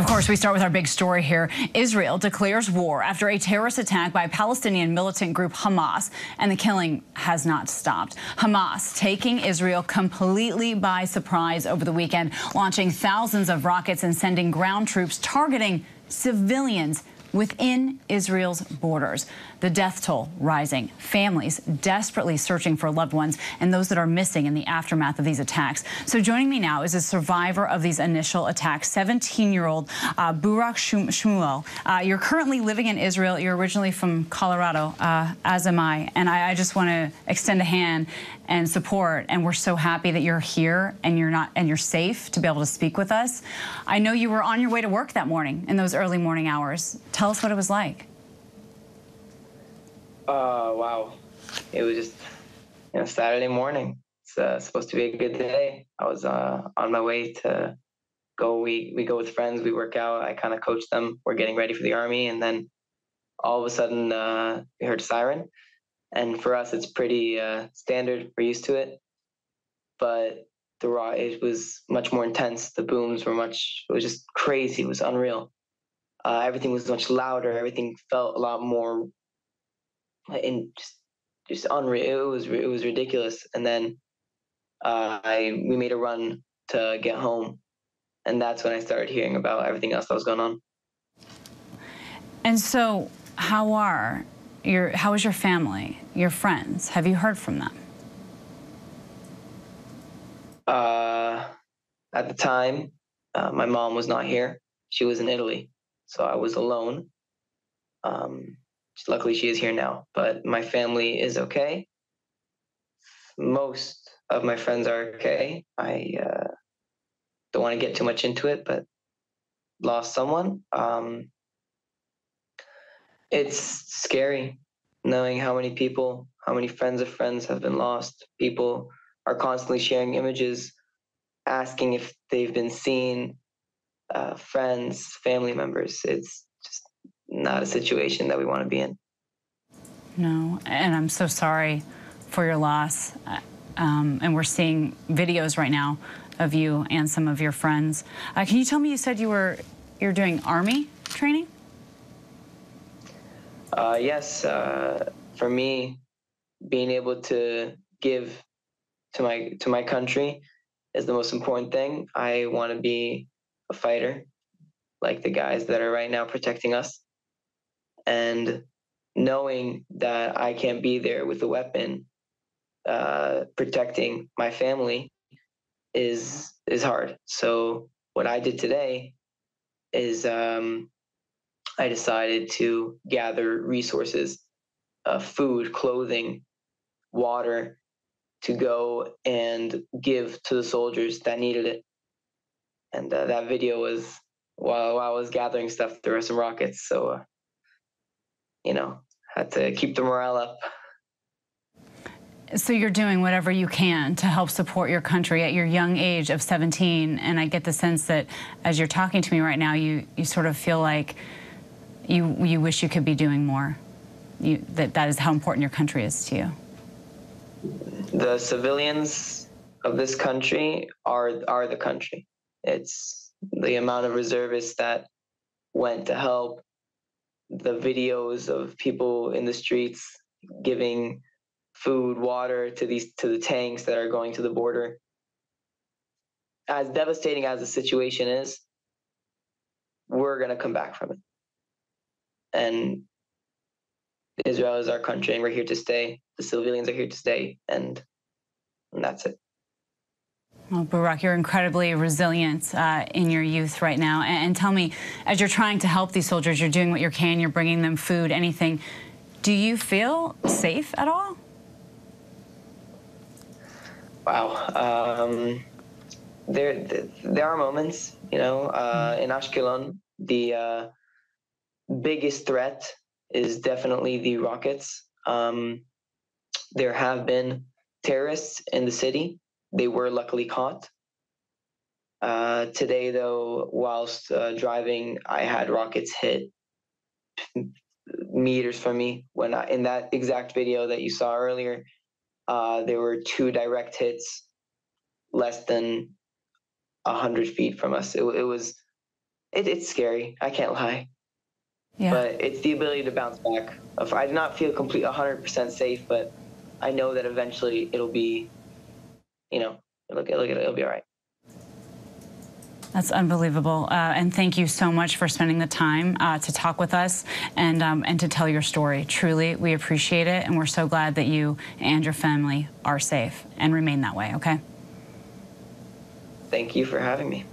Of course, we start with our big story here. Israel declares war after a terrorist attack by Palestinian militant group Hamas, and the killing has not stopped. Hamas taking Israel completely by surprise over the weekend, launching thousands of rockets and sending ground troops targeting civilians within Israel's borders. The death toll rising, families desperately searching for loved ones, and those that are missing in the aftermath of these attacks. So joining me now is a survivor of these initial attacks, 17-year-old Barak Schmuel. You're currently living in Israel. You're originally from Colorado, as am I. And I just want to extend a hand and support. And we're so happy that you're here and you're safe to be able to speak with us. I know you were on your way to work that morning in those early morning hours. Tell us what it was like. Wow. It was just, Saturday morning. It's supposed to be a good day. I was on my way to go. We go with friends. We work out. I kind of coach them. We're getting ready for the army. And then all of a sudden, we heard a siren. And for us, it's pretty standard. We're used to it. But it was much more intense. The booms were it was just crazy. It was unreal. Everything was much louder. Everything felt a lot more, just unreal. It was ridiculous. And then we made a run to get home, and that's when I started hearing about everything else that was going on. And so, how is your family, your friends? Have you heard from them? At the time, my mom was not here. She was in Italy. So I was alone. Luckily, she is here now, but my family is okay. Most of my friends are okay. I don't want to get too much into it, but lost someone. It's scary knowing how many friends of friends have been lost. People are constantly sharing images, asking if they've been seen. Friends, family members. It's just not a situation that we want to be in. No, and I'm so sorry for your loss. And we're seeing videos right now of you and some of your friends. Can you tell me, you said you're doing Army training? Yes. For me, being able to give to my country is the most important thing. I want to be a fighter, like the guys that are right now protecting us. And knowing that I can't be there with a weapon, protecting my family is hard. So what I did today is I decided to gather resources, food, clothing, water, to go and give to the soldiers that needed it. And that video was while I was gathering stuff, there were some rockets. So, had to keep the morale up. So you're doing whatever you can to help support your country at your young age of 17. And I get the sense that as you're talking to me right now, you sort of feel like you wish you could be doing more. That is how important your country is to you. The civilians of this country are the country. It's the amount of reservists that went to help, the videos of people in the streets giving food, water to the tanks that are going to the border. As devastating as the situation is, we're going to come back from it. And Israel is our country, and we're here to stay. The civilians are here to stay, and that's it. Well, Barak, you're incredibly resilient in your youth right now. And tell me, as you're trying to help these soldiers, you're doing what you can, you're bringing them food, anything. Do you feel safe at all? Wow. There are moments, in Ashkelon, the biggest threat is definitely the rockets. There have been terrorists in the city. They were luckily caught. Today, though, whilst driving, I had rockets hit meters from me. In that exact video that you saw earlier, there were 2 direct hits less than 100 feet from us. It was It's scary. I can't lie. Yeah. But it's the ability to bounce back. I do not feel complete 100% safe, but I know that eventually it'll be, you know, look at it'll be all right. That's unbelievable. And thank you so much for spending the time to talk with us and to tell your story. Truly, we appreciate it. And we're so glad that you and your family are safe and remain that way, okay? Thank you for having me.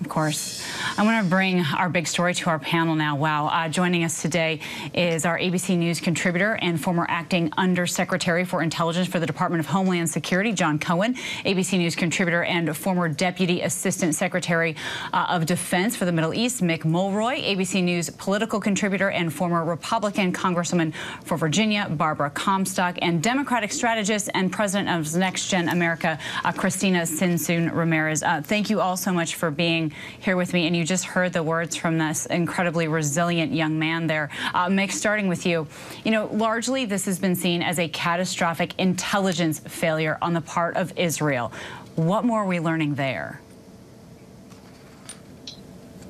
Of course. I want to bring our big story to our panel now. Wow. Joining us today is our ABC News contributor and former acting undersecretary for intelligence for the Department of Homeland Security, John Cohen, ABC News contributor and former deputy assistant secretary of defense for the Middle East, Mick Mulroy, ABC News political contributor and former Republican congresswoman for Virginia, Barbara Comstock, and Democratic strategist and president of NextGen America, Christina Sinsun Ramirez. Thank you all so much for being here with me, and you just heard the words from this incredibly resilient young man there. Mick, starting with you, you know, largely this has been seen as a catastrophic intelligence failure on the part of Israel. What more are we learning there?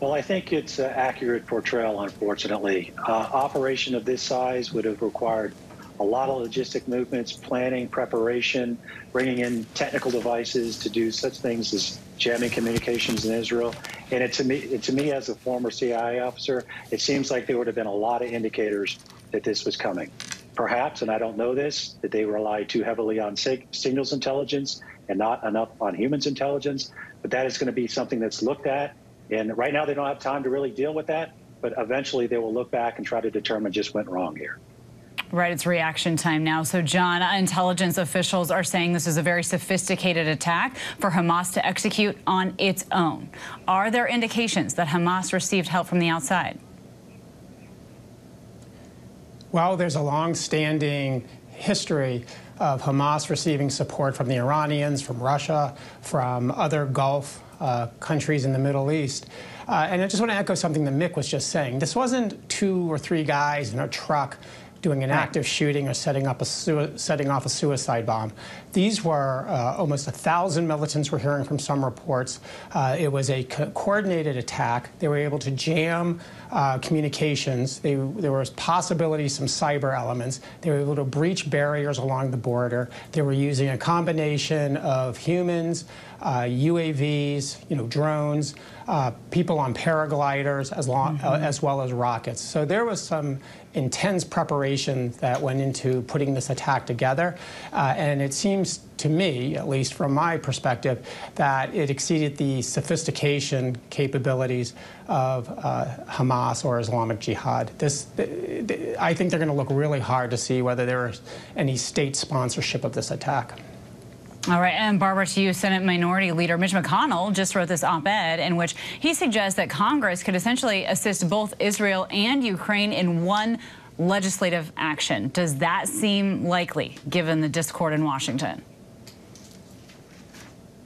Well, I think it's an accurate portrayal, unfortunately. Operation of this size would have required a lot of logistic movements, planning, preparation, bringing in technical devices to do such things as jamming communications in Israel. And to me, as a former CIA officer, it seems like there would have been a lot of indicators that this was coming. Perhaps, and I don't know this, that they relied too heavily on signals intelligence and not enough on humans intelligence. But that is going to be something that's looked at. And right now, they don't have time to really deal with that. But eventually, they will look back and try to determine just went wrong here. Right, it's reaction time now. So, John, intelligence officials are saying this is a very sophisticated attack for Hamas to execute on its own. Are there indications that Hamas received help from the outside? Well, there's a long-standing history of Hamas receiving support from the Iranians, from Russia, from other Gulf countries in the Middle East. And I just want to echo something that Mick was just saying. This wasn't 2 or 3 guys in a truck doing an active shooting or setting off a suicide bomb. These were almost 1,000 militants we're hearing from some reports. It was a coordinated attack. They were able to jam communications. There was possibility some cyber elements. They were able to breach barriers along the border. They were using a combination of humans, UAVs, drones, people on paragliders, as well as rockets. So there was some intense preparation that went into putting this attack together, and it seems to me, at least from my perspective, that it exceeded the sophistication capabilities of Hamas or Islamic Jihad. I think they're going to look really hard to see whether there was any state sponsorship of this attack. All right, and Barbara, to you, Senate Minority Leader Mitch McConnell just wrote this op-ed in which he suggests that Congress could essentially assist both Israel and Ukraine in one legislative action. Does that seem likely, given the discord in Washington?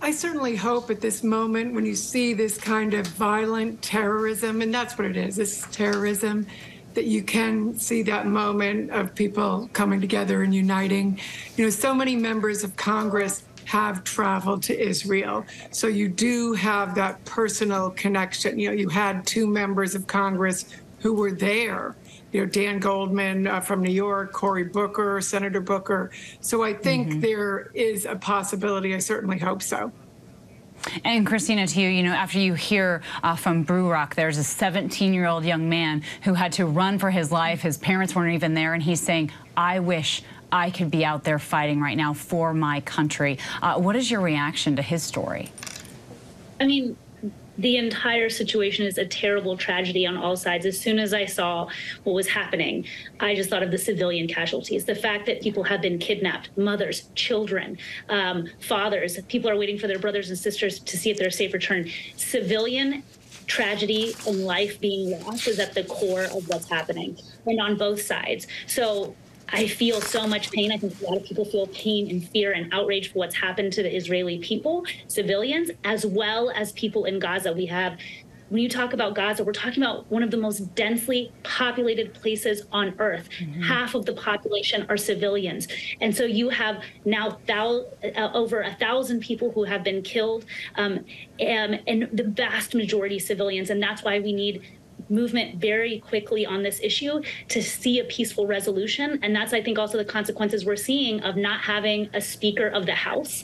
I certainly hope at this moment, when you see this kind of violent terrorism, and that's what it is, this is terrorism, that you can see that moment of people coming together and uniting. You know, so many members of Congress have traveled to Israel, so you do have that personal connection. You know, you had 2 members of Congress who were there. You know, Dan Goldman from New York, Cory Booker, Senator Booker. So I think there is a possibility. I certainly hope so. And Christina, to you, after you hear from Brew Rock, there's a 17-year-old young man who had to run for his life. His parents weren't even there, and he's saying, I wish I could be out there fighting right now for my country. What is your reaction to his story? I mean, the entire situation is a terrible tragedy on all sides. As soon as I saw what was happening, I just thought of the civilian casualties, the fact that people have been kidnapped, mothers, children, fathers, people are waiting for their brothers and sisters to see if they're safe return. Civilian tragedy and life being lost is at the core of what's happening, and on both sides. So I feel so much pain. I think a lot of people feel pain and fear and outrage for what's happened to the Israeli people, civilians, as well as people in Gaza. We have When you talk about Gaza, we're talking about one of the most densely populated places on earth. Mm-hmm. Half of the population are civilians. And so you have now over 1,000 people who have been killed, and the vast majority civilians. And that's why we need movement very quickly on this issue to see a peaceful resolution. And that's, I think, also the consequences we're seeing of not having a Speaker of the House.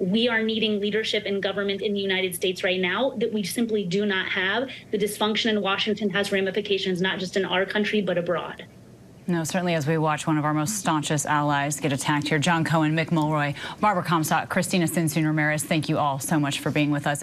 We are needing leadership in government in the United States right now that we simply do not have. The dysfunction in Washington has ramifications not just in our country, but abroad. No, certainly as we watch one of our most staunchest allies get attacked here. John Cohen, Mick Mulroy, Barbara Comstock, Christina Sinsun Ramirez, thank you all so much for being with us.